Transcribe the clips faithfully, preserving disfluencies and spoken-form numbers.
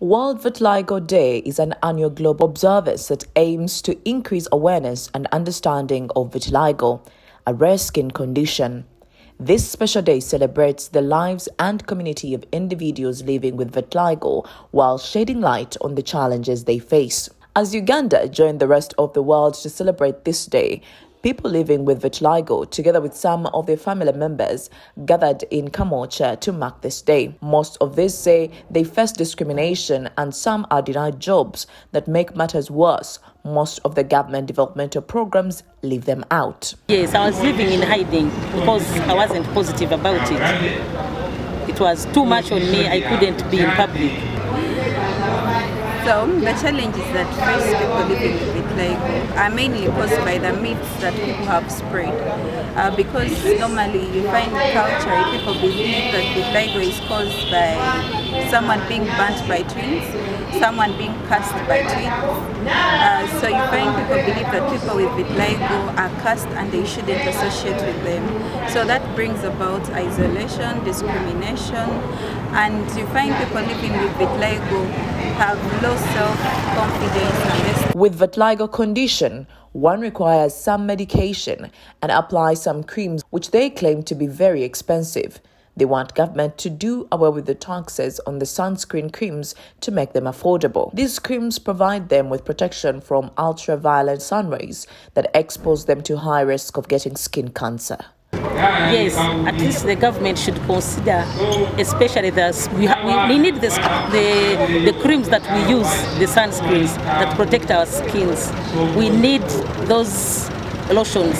World Vitiligo Day is an annual global observance that aims to increase awareness and understanding of vitiligo, a rare skin condition. This special day celebrates the lives and community of individuals living with vitiligo while shedding light on the challenges they face. As Uganda joined the rest of the world to celebrate this day, people living with vitiligo, together with some of their family members, gathered in Kamocha to mark this day. Most of these say they face discrimination and some are denied jobs that make matters worse. Most of the government developmental programs leave them out. Yes, I was living in hiding because I wasn't positive about it. It was too much on me. I couldn't be in public. So the challenges that face people living with vitiligo are mainly caused by the myths that people have spread. Uh, because normally you find culturally people believe that vitiligo is caused by someone being burnt by twins, someone being cursed by twins. Uh, so you find people believe that people with vitiligo are cursed and they shouldn't associate with them. So that brings about isolation, discrimination, and you find people living with vitiligo have low self-confidence. With vitiligo condition, one requires some medication and applies some creams, which they claim to be very expensive. They want government to do away with the taxes on the sunscreen creams to make them affordable. These creams provide them with protection from ultraviolet sun rays that expose them to high risk of getting skin cancer. Yes, at least the government should consider, especially the, we, ha, we, we need this, the, the creams that we use, the sunscreens that protect our skins. We need those lotions.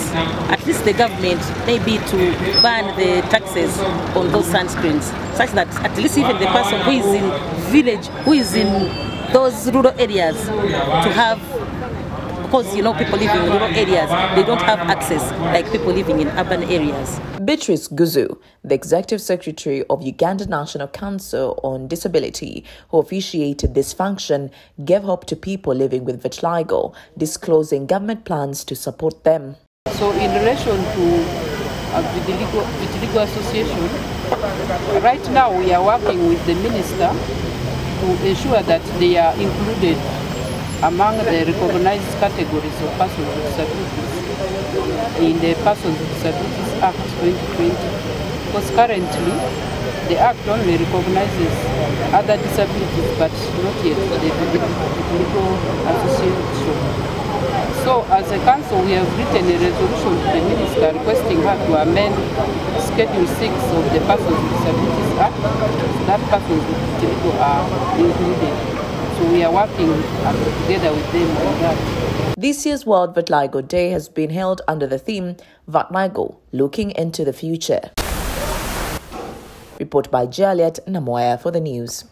At least the government maybe to ban the taxes on those sunscreens, such that at least even the person who is in village, who is in those rural areas to have. Because, you know, people living in rural areas, they don't have access like people living in urban areas. Beatrice Guzu, the Executive Secretary of Uganda National Council on Disability, who officiated this function, gave hope to people living with vitiligo, disclosing government plans to support them. So in relation to uh, vitiligo, vitiligo Association, right now we are working with the Minister to ensure that they are included among the recognized categories of persons with disabilities in the Persons with Disabilities Act twenty twenty, because currently the Act only recognizes other disabilities but not yet the Vitiligo Association. So as a council we have written a resolution to the Minister requesting her to amend Schedule six of the Persons with Disabilities Act so that persons with vitiligo are included. We are working together with them on that. This year's World Vitiligo Day has been held under the theme Vitiligo, Looking into the Future. Report by Juliet Namoya for the news.